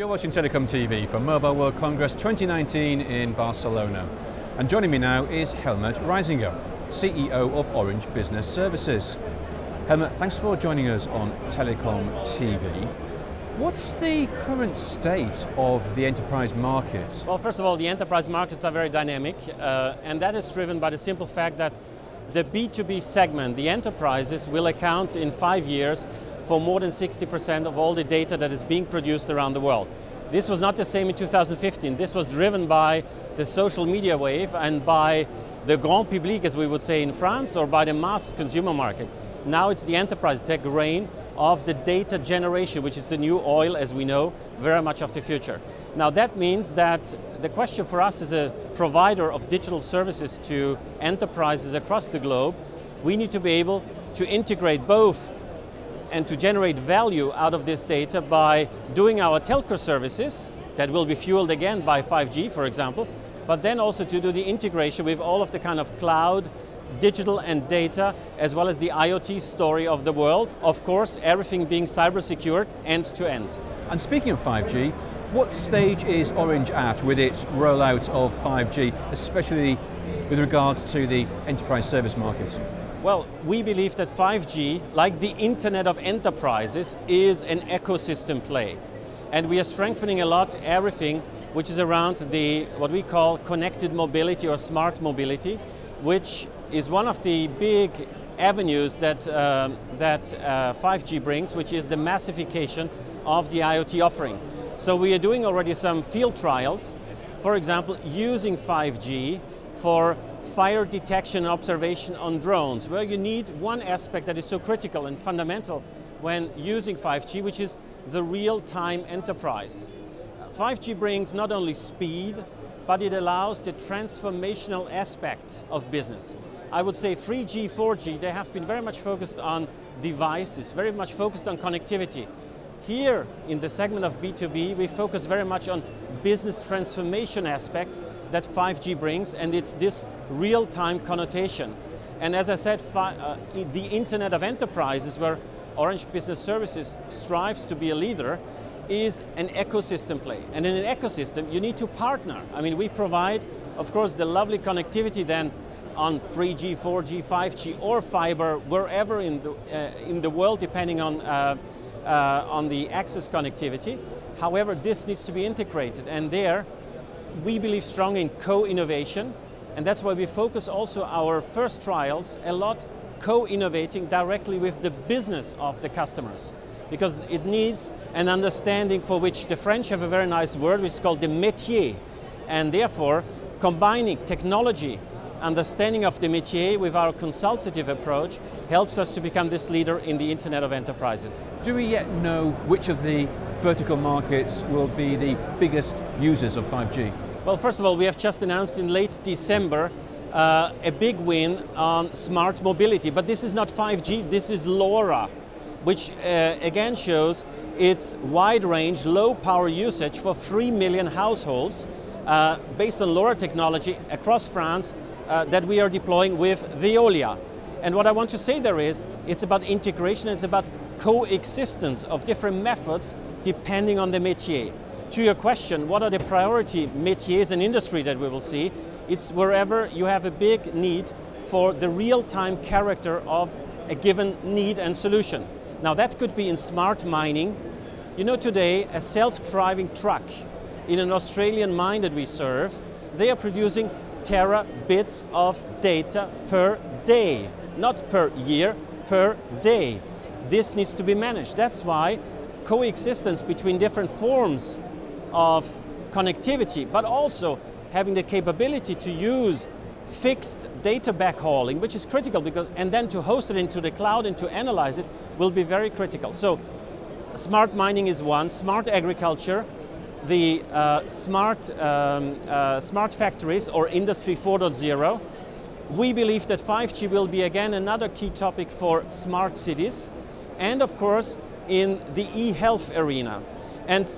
You're watching Telecom TV from Mobile World Congress 2019 in Barcelona. And joining me now is Helmut Reisinger, CEO of Orange Business Services. Helmut, thanks for joining us on Telecom TV. What's the current state of the enterprise market? Well, first of all, the enterprise markets are very dynamic, and that is driven by the simple fact that the B2B segment, the enterprises, will account in 5 years for more than 60% of all the data that is being produced around the world. This was not the same in 2015. This was driven by the social media wave and by the grand public, as we would say in France, or by the mass consumer market. Now it's the enterprise tech reign of the data generation, which is the new oil, as we know, very much of the future. Now that means that the question for us as a provider of digital services to enterprises across the globe, we need to be able to integrate both and to generate value out of this data by doing our telco services that will be fueled again by 5G, for example, but then also to do the integration with all of the kind of cloud, digital and data, as well as the IoT story of the world. Of course, everything being cyber secured end to end. And speaking of 5G, what stage is Orange at with its rollout of 5G, especially with regards to the enterprise service market? Well, we believe that 5G, like the Internet of Enterprises, is an ecosystem play. And we are strengthening a lot everything which is around the, what we call connected mobility or smart mobility, which is one of the big avenues that, 5G brings, which is the massification of the IoT offering. So we are doing already some field trials, for example, using 5G for fire detection and observation on drones, where you need one aspect that is so critical and fundamental when using 5G, which is the real-time enterprise. 5G brings not only speed, but it allows the transformational aspect of business. I would say 3G, 4G, they have been very much focused on devices, very much focused on connectivity. Here, in the segment of B2B, we focus very much on business transformation aspects that 5G brings, and it's this real-time connotation. And as I said, the Internet of Enterprises, where Orange Business Services strives to be a leader, is an ecosystem play. And in an ecosystem, you need to partner. I mean, we provide, of course, the lovely connectivity then on 3G, 4G, 5G, or fiber, wherever in the world, depending on the access connectivity. However, this needs to be integrated, and there we believe strongly in co-innovation, and that's why we focus also our first trials a lot co-innovating directly with the business of the customers, because it needs an understanding for which the French have a very nice word, which is called the métier, and therefore combining technology, understanding of the métier with our consultative approach helps us to become this leader in the Internet of Enterprises. Do we yet know which of the vertical markets will be the biggest users of 5G? Well, first of all, we have just announced in late December a big win on smart mobility, but this is not 5G, this is LoRa, which again shows its wide range, low power usage for 3 million households based on LoRa technology across France, that we are deploying with Veolia. And what I want to say there is, it's about integration, it's about coexistence of different methods depending on the métier. To your question, what are the priority métiers and industry that we will see? It's wherever you have a big need for the real-time character of a given need and solution. Now that could be in smart mining. You know, today a self-driving truck in an Australian mine that we serve, they are producing terabits of data per day, not per year, per day. This needs to be managed. That's why coexistence between different forms of connectivity, but also having the capability to use fixed data backhauling, which is critical, because, and then to host it into the cloud and to analyze it, will be very critical. So smart mining is one, smart agriculture, the smart factories or Industry 4.0. We believe that 5G will be again another key topic for smart cities, and of course in the e-health arena. And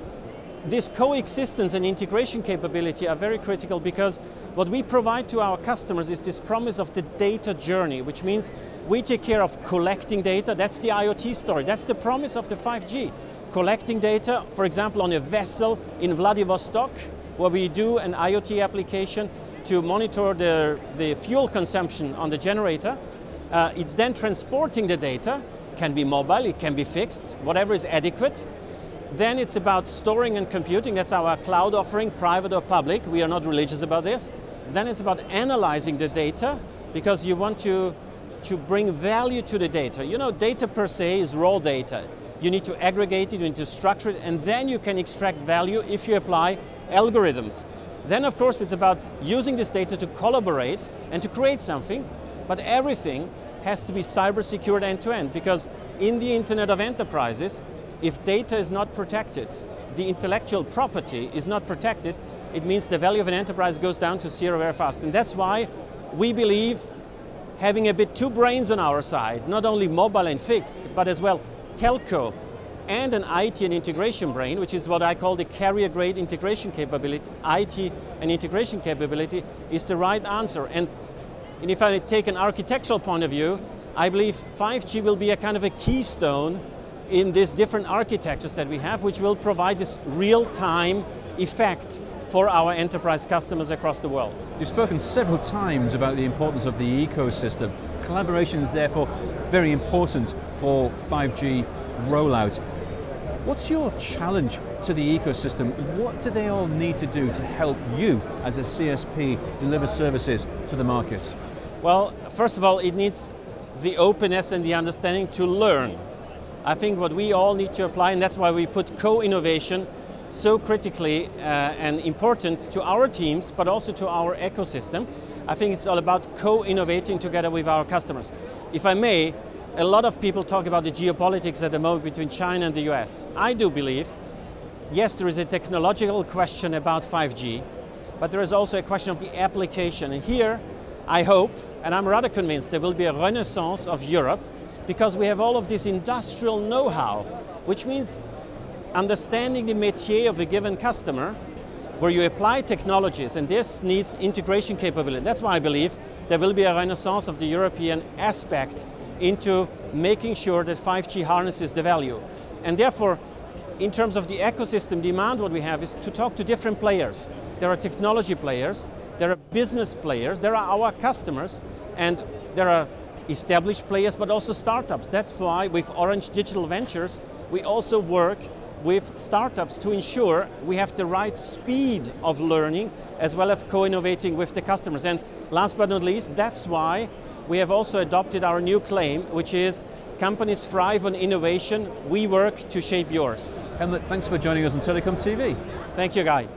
this coexistence and integration capability are very critical, because what we provide to our customers is this promise of the data journey, which means we take care of collecting data. That's the IoT story, that's the promise of the 5G. collecting data, for example, on a vessel in Vladivostok, where we do an IoT application to monitor the fuel consumption on the generator. It's then transporting the data. It can be mobile, it can be fixed, whatever is adequate. Then it's about storing and computing. That's our cloud offering, private or public. We are not religious about this. Then it's about analyzing the data, because you want to bring value to the data. You know, data per se is raw data. You need to aggregate it, you need to structure it, and then you can extract value if you apply algorithms. Then, of course, it's about using this data to collaborate and to create something, but everything has to be cyber-secured end-to-end, because in the Internet of Enterprises, if data is not protected, the intellectual property is not protected, it means the value of an enterprise goes down to zero very fast. And that's why we believe having a bit two brains on our side, not only mobile and fixed, but as well telco and an IT and integration brain, which is what I call the carrier-grade integration capability, IT and integration capability, is the right answer. And if I take an architectural point of view, I believe 5G will be a kind of a keystone in these different architectures that we have, which will provide this real-time effect for our enterprise customers across the world. You've spoken several times about the importance of the ecosystem. Collaboration is therefore very important for 5G rollout. What's your challenge to the ecosystem? What do they all need to do to help you as a CSP deliver services to the market? Well, first of all, it needs the openness and the understanding to learn. I think what we all need to apply, and that's why we put co-innovation so critically and important to our teams, but also to our ecosystem. I think it's all about co-innovating together with our customers. If I may, a lot of people talk about the geopolitics at the moment between China and the US. I do believe, yes, there is a technological question about 5G, but there is also a question of the application. And here, I hope, and I'm rather convinced, there will be a renaissance of Europe, because we have all of this industrial know-how, which means understanding the métier of a given customer, where you apply technologies, and this needs integration capability. That's why I believe there will be a renaissance of the European aspect into making sure that 5G harnesses the value. And therefore, in terms of the ecosystem demand, what we have is to talk to different players. There are technology players, there are business players, there are our customers, and there are established players, but also startups. That's why with Orange Digital Ventures, we also work with startups to ensure we have the right speed of learning, as well as co-innovating with the customers. And last but not least, that's why we have also adopted our new claim, which is companies thrive on innovation, we work to shape yours. Helmut, thanks for joining us on Telecom TV. Thank you, Guy.